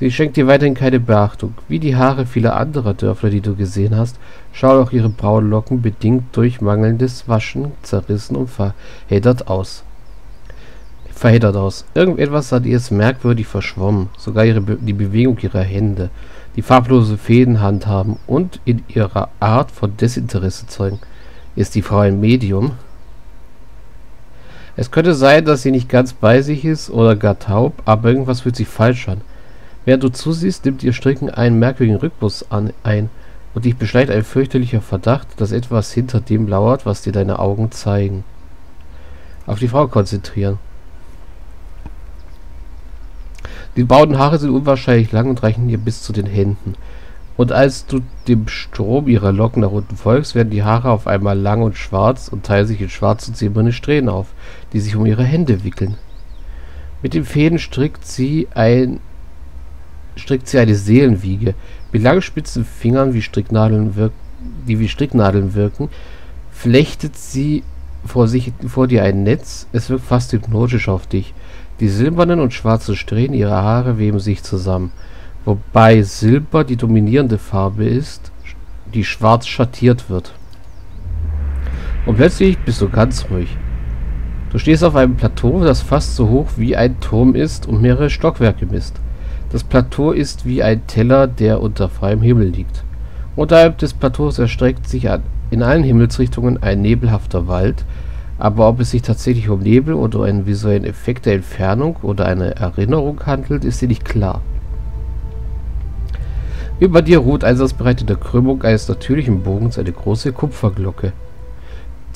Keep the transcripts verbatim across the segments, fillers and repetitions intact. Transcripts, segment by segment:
Sie schenkt dir weiterhin keine Beachtung. Wie die Haare vieler anderer Dörfler, die du gesehen hast, schauen auch ihre Braunlocken bedingt durch mangelndes Waschen zerrissen und verheddert aus. Verheddert aus. Irgendetwas hat ihr es merkwürdig verschwommen, sogar ihre Be die Bewegung ihrer Hände, die farblose Fäden handhaben und in ihrer Art von Desinteresse zeugen. Ist die Frau ein Medium? Es könnte sein, dass sie nicht ganz bei sich ist oder gar taub, aber irgendwas fühlt sich falsch an. Während du zusiehst, nimmt ihr Stricken einen merkwürdigen Rhythmus an, ein und dich beschleicht ein fürchterlicher Verdacht, dass etwas hinter dem lauert, was dir deine Augen zeigen. Auf die Frau konzentrieren. Die braunen Haare sind unwahrscheinlich lang und reichen dir bis zu den Händen. Und als du dem Strom ihrer Locken nach unten folgst, werden die Haare auf einmal lang und schwarz und teilen sich in schwarze und silberne Strähnen auf, die sich um ihre Hände wickeln. Mit den Fäden strickt sie, ein, strickt sie eine Seelenwiege. Mit langen spitzen Fingern, wie Stricknadeln wirken, die wie Stricknadeln wirken, flechtet sie vor, sich, vor dir ein Netz. Es wirkt fast hypnotisch auf dich. Die silbernen und schwarzen Strähnen ihrer Haare weben sich zusammen, wobei Silber die dominierende Farbe ist, die schwarz schattiert wird. Und plötzlich bist du ganz ruhig. Du stehst auf einem Plateau, das fast so hoch wie ein Turm ist und mehrere Stockwerke misst. Das Plateau ist wie ein Teller, der unter freiem Himmel liegt. Unterhalb des Plateaus erstreckt sich in allen Himmelsrichtungen ein nebelhafter Wald. Aber ob es sich tatsächlich um Nebel oder einen visuellen Effekt der Entfernung oder eine Erinnerung handelt, ist dir nicht klar. Über dir ruht einsatzbereit in der Krümmung eines natürlichen Bogens eine große Kupferglocke,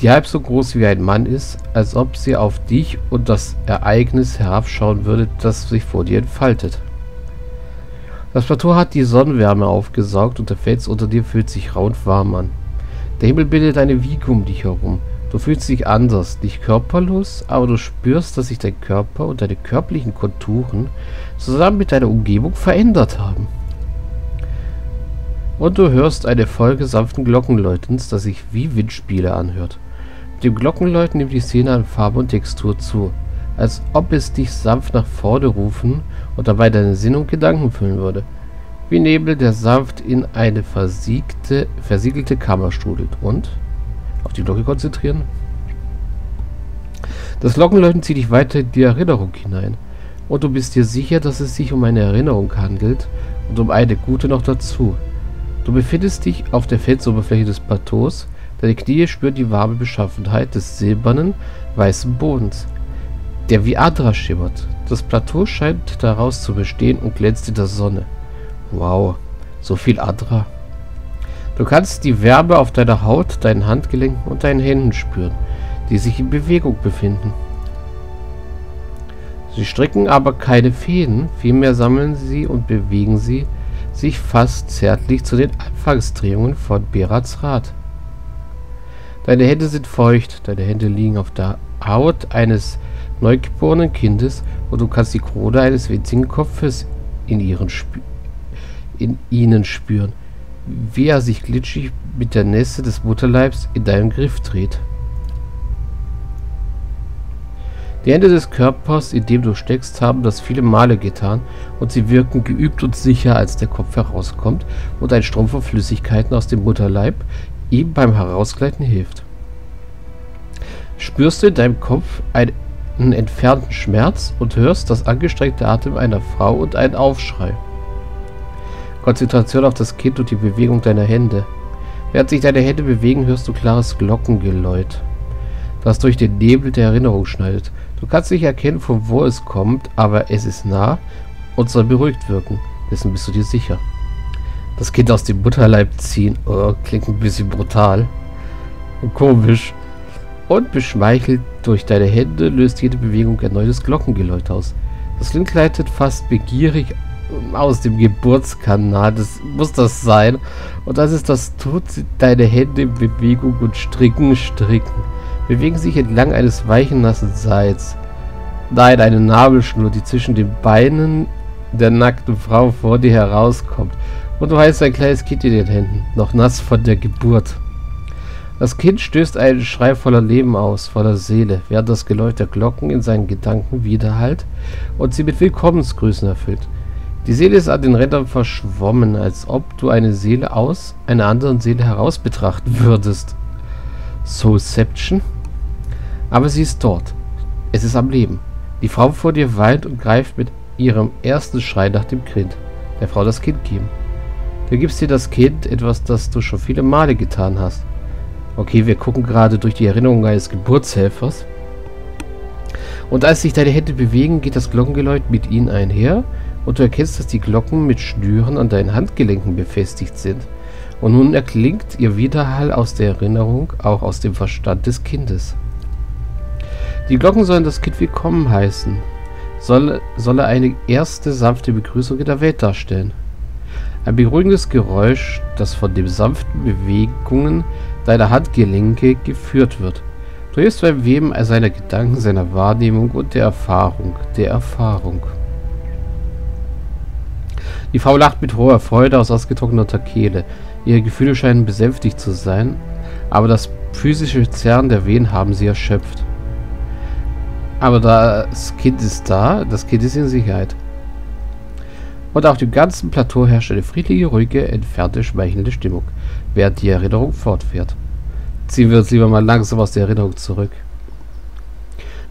die halb so groß wie ein Mann ist, als ob sie auf dich und das Ereignis herabschauen würde, das sich vor dir entfaltet. Das Plateau hat die Sonnenwärme aufgesaugt und der Fels unter dir fühlt sich rau und warm an. Der Himmel bildet eine Wiege um dich herum. Du fühlst dich anders, nicht körperlos, aber du spürst, dass sich dein Körper und deine körperlichen Konturen zusammen mit deiner Umgebung verändert haben. Und du hörst eine Folge sanften Glockenläutens, das sich wie Windspiele anhört. Mit dem Glockenläuten nimmt die Szene an Farbe und Textur zu, als ob es dich sanft nach vorne rufen und dabei deine Sinne und Gedanken füllen würde. Wie Nebel, der sanft in eine versiegte, versiegelte Kammer strudelt und... Auf die Glocke konzentrieren. Das Glockenläuten zieht dich weiter in die Erinnerung hinein. Und du bist dir sicher, dass es sich um eine Erinnerung handelt und um eine gute noch dazu. Du befindest dich auf der Felsoberfläche des Plateaus. Deine Knie spüren die warme Beschaffenheit des silbernen, weißen Bodens, der wie Adra schimmert. Das Plateau scheint daraus zu bestehen und glänzt in der Sonne. Wow, so viel Adra. Du kannst die Wärme auf deiner Haut, deinen Handgelenken und deinen Händen spüren, die sich in Bewegung befinden. Sie stricken aber keine Fäden, vielmehr sammeln sie und bewegen sie sich fast zärtlich zu den Anfangsdrehungen von Berats Rad. Deine Hände sind feucht, deine Hände liegen auf der Haut eines neugeborenen Kindes und du kannst die Krone eines winzigen Kopfes in, ihren Sp- in ihnen spüren, wie er sich glitschig mit der Nässe des Mutterleibs in deinem Griff dreht. Die Hände des Körpers, in dem du steckst, haben das viele Male getan und sie wirken geübt und sicher, als der Kopf herauskommt und ein Strom von Flüssigkeiten aus dem Mutterleib ihm beim Herausgleiten hilft. Spürst du in deinem Kopf einen entfernten Schmerz und hörst das angestrengte Atmen einer Frau und einen Aufschrei. Konzentration auf das Kind und die Bewegung deiner Hände. Während sich deine Hände bewegen, hörst du klares Glockengeläut, das durch den Nebel der Erinnerung schneidet. Du kannst nicht erkennen, von wo es kommt, aber es ist nah und soll beruhigt wirken. Dessen bist du dir sicher. Das Kind aus dem Mutterleib ziehen, oh, klingt ein bisschen brutal und komisch. Und beschmeichelt durch deine Hände löst jede Bewegung erneutes Glockengeläut aus. Das Kind gleitet fast begierig aus dem Geburtskanal, das muss das sein. Und als es das tut, sind deine Hände in Bewegung und stricken, stricken. Bewegen sich entlang eines weichen, nassen Seils. Nein, eine Nabelschnur, die zwischen den Beinen der nackten Frau vor dir herauskommt. Und du hältst ein kleines Kind in den Händen, noch nass von der Geburt. Das Kind stößt einen Schrei voller Leben aus, voller Seele, während das Geläut der Glocken in seinen Gedanken widerhallt und sie mit Willkommensgrüßen erfüllt. Die Seele ist an den Rändern verschwommen, als ob du eine Seele aus einer anderen Seele heraus betrachten würdest. Soulception. Aber sie ist dort. Es ist am Leben. Die Frau vor dir weint und greift mit ihrem ersten Schrei nach dem Kind. Der Frau das Kind geben. Du gibst dir das Kind, etwas, das du schon viele Male getan hast. Okay, wir gucken gerade durch die Erinnerung eines Geburtshelfers. Und als sich deine Hände bewegen, geht das Glockengeläut mit ihnen einher und du erkennst, dass die Glocken mit Schnüren an deinen Handgelenken befestigt sind. Und nun erklingt ihr Widerhall aus der Erinnerung, auch aus dem Verstand des Kindes. Die Glocken sollen das Kind willkommen heißen. Soll, soll er eine erste sanfte Begrüßung in der Welt darstellen. Ein beruhigendes Geräusch, das von den sanften Bewegungen deiner Handgelenke geführt wird. Du hilfst beim Weben seiner Gedanken, seiner Wahrnehmung und der Erfahrung, der Erfahrung. Die Frau lacht mit hoher Freude aus ausgetrockneter Kehle. Ihre Gefühle scheinen besänftigt zu sein, aber das physische Zerren der Wehen haben sie erschöpft. Aber das Kind ist da, das Kind ist in Sicherheit. Und auf dem ganzen Plateau herrscht eine friedliche, ruhige, entfernte, schmeichelnde Stimmung, während die Erinnerung fortfährt. Ziehen wir uns lieber mal langsam aus der Erinnerung zurück.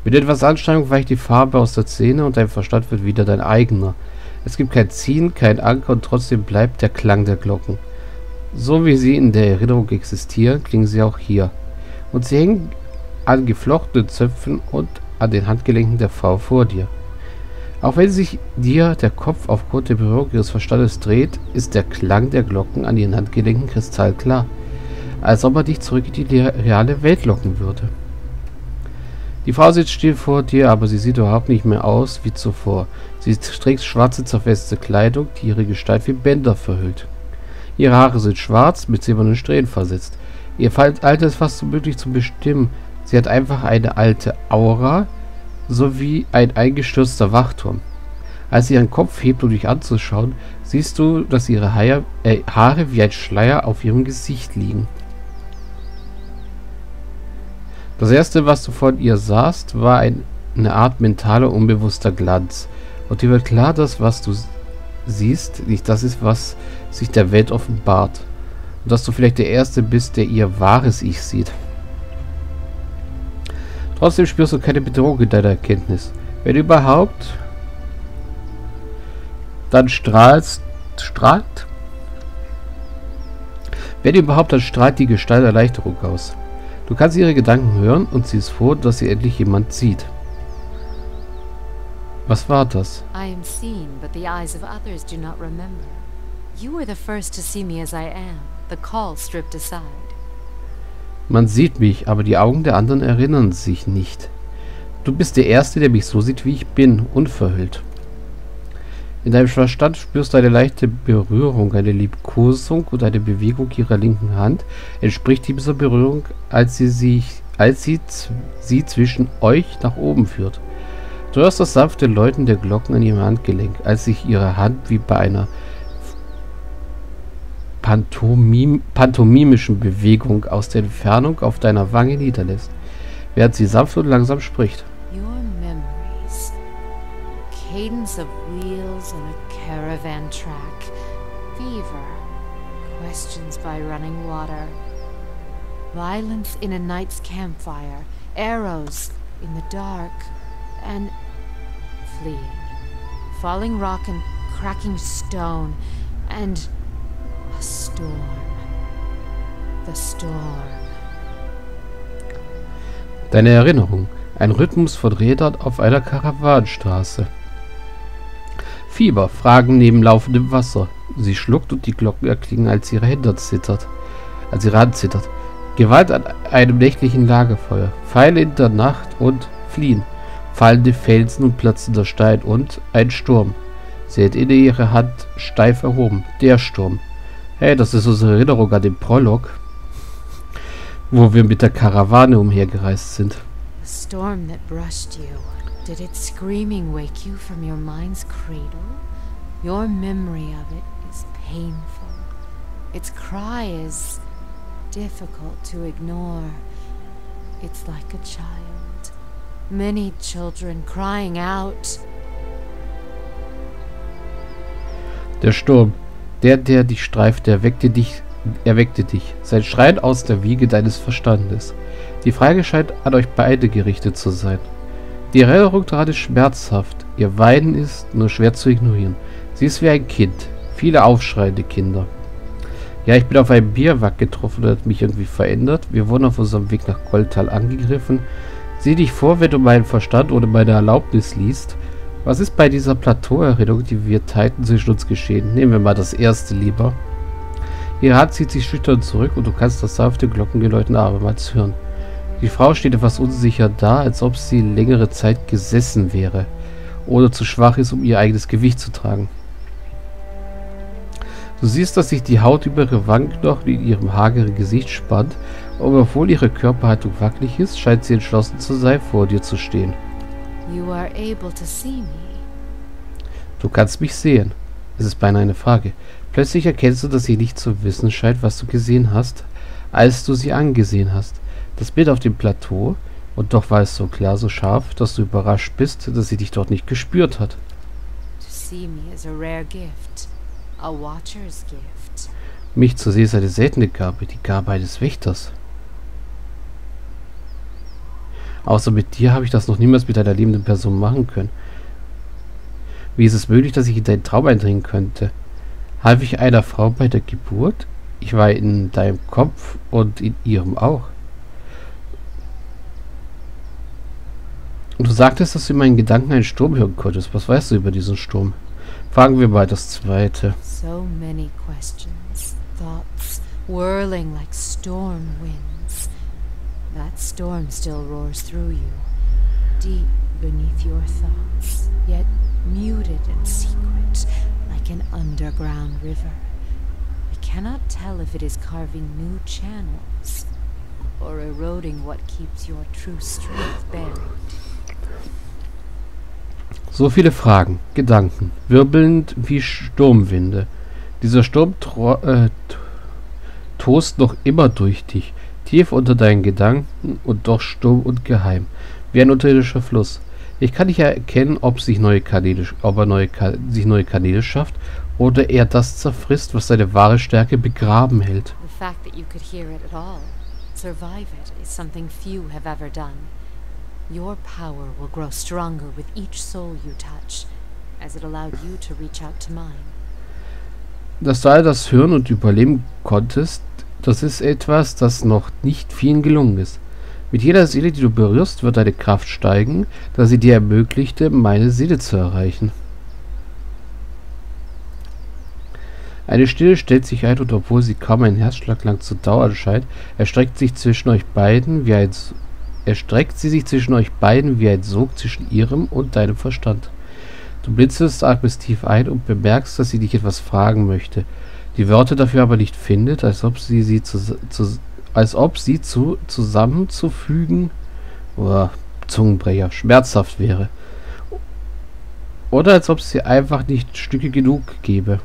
Mit etwas Anstrengung weicht die Farbe aus der Szene und dein Verstand wird wieder dein eigener. Es gibt kein Ziehen, kein Anker und trotzdem bleibt der Klang der Glocken. So wie sie in der Erinnerung existieren, klingen sie auch hier. Und sie hängen an geflochtenen Zöpfen und an den Handgelenken der Frau vor dir. Auch wenn sich dir der Kopf aufgrund der Berührung ihres Verstandes dreht, ist der Klang der Glocken an ihren Handgelenken kristallklar, als ob er dich zurück in die reale Welt locken würde. Die Frau sitzt still vor dir, aber sie sieht überhaupt nicht mehr aus wie zuvor. Sie trägt schwarze, zerfetzte Kleidung, die ihre Gestalt wie Bänder verhüllt. Ihre Haare sind schwarz, mit silbernen Strähnen versetzt. Ihr Alter ist fast unmöglich zu bestimmen. Sie hat einfach eine alte Aura, sowie ein eingestürzter Wachturm. Als sie ihren Kopf hebt, um dich anzuschauen, siehst du, dass ihre Haare, äh, Haare wie ein Schleier auf ihrem Gesicht liegen. Das erste, was du von ihr sahst, war ein, eine Art mentaler, unbewusster Glanz. Und dir wird klar, dass was du siehst, nicht das ist, was sich der Welt offenbart. Und dass du vielleicht der Erste bist, der ihr wahres Ich sieht. Trotzdem spürst du keine Bedrohung in deiner Erkenntnis. Wenn überhaupt, dann strahlst, strahlt, wenn überhaupt, dann strahlt die Gestalt Erleichterung aus. Du kannst ihre Gedanken hören und sie ist froh, dass sie endlich jemand sieht. Was war das? I am seen, but the eyes of others do not remember. You were the first to see me as I am. The call stripped aside. Man sieht mich, aber die Augen der anderen erinnern sich nicht. Du bist der Erste, der mich so sieht, wie ich bin, unverhüllt. In deinem Verstand spürst du eine leichte Berührung, eine Liebkosung und eine Bewegung ihrer linken Hand entspricht dieser Berührung, als sie, sich, als sie, sie zwischen euch nach oben führt. Du hörst das sanfte Läuten der Glocken an ihrem Handgelenk, als sich ihre Hand wie bei einer Pantomim pantomimischen Bewegung aus der Entfernung auf deiner Wange niederlässt, während sie sanft und langsam spricht. Deine Erinnerung. Ein Rhythmus von Rädern auf einer Karawanenstraße. Fieber, Fragen neben laufendem Wasser. Sie schluckt und die Glocken erklingen, als ihre Hände zittert. Als ihre Hand zittert. Gewalt an einem nächtlichen Lagerfeuer. Pfeile in der Nacht und fliehen. Fallende Felsen und platzender Stein und ein Sturm. Sie hat inne ihre Hand steif erhoben. Der Sturm. Hey, das ist unsere Erinnerung an den Prolog, wo wir mit der Karawane umhergereist sind. The storm that brushed you, did its screaming wake you from your mind's cradle? Your memory of it is painful. Its cry is difficult to ignore. It's like a child. Many children crying out. Der Sturm, der, der dich streifte, erweckte dich, erweckte dich. Sein Schreien aus der Wiege deines Verstandes. Die Frage scheint an euch beide gerichtet zu sein. Die Erinnerung daran ist schmerzhaft. Ihr Weinen ist nur schwer zu ignorieren. Sie ist wie ein Kind. Viele aufschreiende Kinder. Ja, ich bin auf einem Bierwack getroffen und hat mich irgendwie verändert. Wir wurden auf unserem Weg nach Goldtal angegriffen. Sieh dich vor, wenn du meinen Verstand ohne meine Erlaubnis liest. Was ist bei dieser Plateauerinnerung, die wir teilten, zwischen uns geschehen? Nehmen wir mal das erste lieber. Ihr Hand zieht sich schüchtern zurück und du kannst das sanfte Glockengeläuten abermals hören. Die Frau steht etwas unsicher da, als ob sie längere Zeit gesessen wäre oder zu schwach ist, um ihr eigenes Gewicht zu tragen. Du siehst, dass sich die Haut über ihre Wangenknochen in ihrem hageren Gesicht spannt, aber obwohl ihre Körperhaltung wackelig ist, scheint sie entschlossen zu sein, vor dir zu stehen. You are able to see me. Du kannst mich sehen. Es ist beinahe eine Frage. Plötzlich erkennst du, dass sie nicht zu wissen scheint, was du gesehen hast, als du sie angesehen hast. Das Bild auf dem Plateau, und doch war es so klar, so scharf, dass du überrascht bist, dass sie dich dort nicht gespürt hat. To see me is a rare gift. A watcher's gift. Mich zu sehen ist eine seltene Gabe, die Gabe eines Wächters. Außer mit dir habe ich das noch niemals mit einer lebenden Person machen können. Wie ist es möglich, dass ich in deinen Traum eindringen könnte? Half ich einer Frau bei der Geburt? Ich war in deinem Kopf und in ihrem auch. Und du sagtest, dass du in meinen Gedanken einen Sturm hören konntest. Was weißt du über diesen Sturm? Fragen wir mal das zweite. So many questions, thoughts whirling like storm winds. That storm still roars through you, deep beneath your thoughts, yet muted and secret, like an underground river. I cannot tell if it is carving new channels, or eroding what keeps your true strength buried. So viele Fragen, Gedanken, wirbelnd wie Sturmwinde. Dieser Sturm äh, tost noch immer durch dich, tief unter deinen Gedanken und doch sturm und geheim, wie ein unterirdischer Fluss. Ich kann nicht erkennen, ob, sich neue Kanäle, ob er neue Ka sich neue Kanäle schafft oder er das zerfrisst, was seine wahre Stärke begraben hält. Your power will grow stronger with each soul you touch, as it allowed you to reach out to mine. Dass du all das hören und überleben konntest, das ist etwas, das noch nicht vielen gelungen ist. Mit jeder Seele, die du berührst, wird deine Kraft steigen, da sie dir ermöglichte, meine Seele zu erreichen. Eine Stille stellt sich ein, und obwohl sie kaum einen Herzschlag lang zu dauern scheint, erstreckt sich zwischen euch beiden wie ein... Erstreckt sie sich zwischen euch beiden wie ein Sog zwischen ihrem und deinem Verstand. Du blinzelst atmest tief ein und bemerkst, dass sie dich etwas fragen möchte, die Worte dafür aber nicht findet, als ob sie sie zu, zu, als ob sie zu, zusammenzufügen oder Zungenbrecher schmerzhaft wäre oder als ob sie einfach nicht Stücke genug gäbe.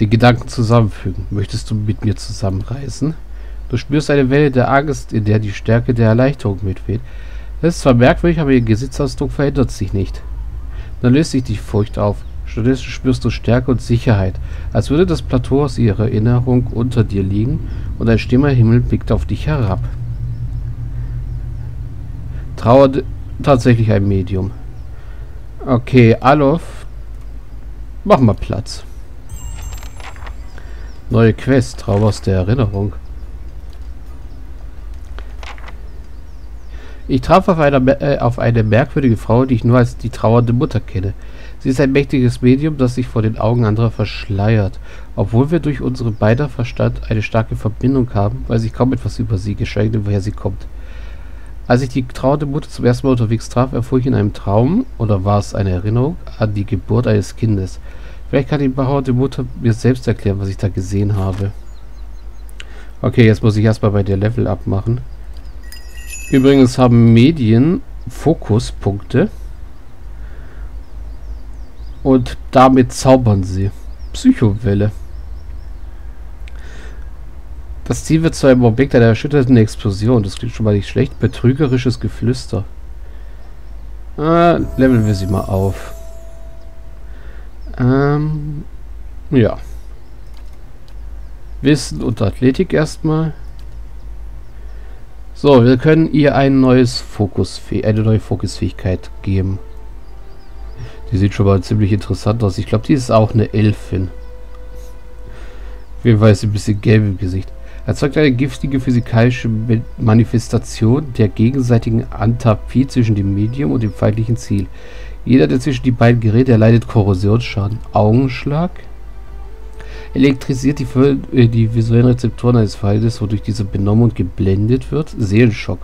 Den Gedanken zusammenfügen. Möchtest du mit mir zusammenreißen? Du spürst eine Welle der Angst, in der die Stärke der Erleichterung mitweht. Das ist zwar merkwürdig, aber ihr Gesichtsausdruck verändert sich nicht. Dann löst sich die Furcht auf. Stattdessen spürst du Stärke und Sicherheit, als würde das Plateau aus ihrer Erinnerung unter dir liegen und ein stimmer Himmel blickt auf dich herab. Trauer tatsächlich ein Medium. Okay, Alof, mach mal Platz. Neue Quest, Trauer aus der Erinnerung. Ich traf auf, einer, äh, auf eine merkwürdige Frau, die ich nur als die trauernde Mutter kenne. Sie ist ein mächtiges Medium, das sich vor den Augen anderer verschleiert, obwohl wir durch unsere beider Verstand eine starke Verbindung haben, weil sich kaum etwas über sie, geschweige denn woher sie kommt. Als ich die trauernde Mutter zum ersten Mal unterwegs traf, erfuhr ich in einem Traum, oder war es eine Erinnerung, an die Geburt eines Kindes. Vielleicht kann die trauernde Mutter mir selbst erklären, was ich da gesehen habe. Okay, jetzt muss ich erstmal bei der Level abmachen. Übrigens haben Medien Fokuspunkte und damit zaubern sie. Psychowelle. Das Ziel wird zu einem Objekt einer erschütternden Explosion. Das klingt schon mal nicht schlecht. Betrügerisches Geflüster. Ah, leveln wir sie mal auf. Ähm, ja. Wissen und Athletik erstmal. So, wir können ihr ein neues Fokusfäh- eine neue Fokusfähigkeit geben. Die sieht schon mal ziemlich interessant aus. Ich glaube, die ist auch eine Elfin. Auf jeden Fall ist sie ein bisschen gelb im Gesicht. Erzeugt eine giftige physikalische Manifestation der gegenseitigen Antapie zwischen dem Medium und dem feindlichen Ziel. Jeder, der zwischen die beiden gerät, erleidet Korrosionsschaden. Augenschlag. Elektrisiert die, die visuellen Rezeptoren eines Feindes, wodurch diese benommen und geblendet wird. Seelenschock.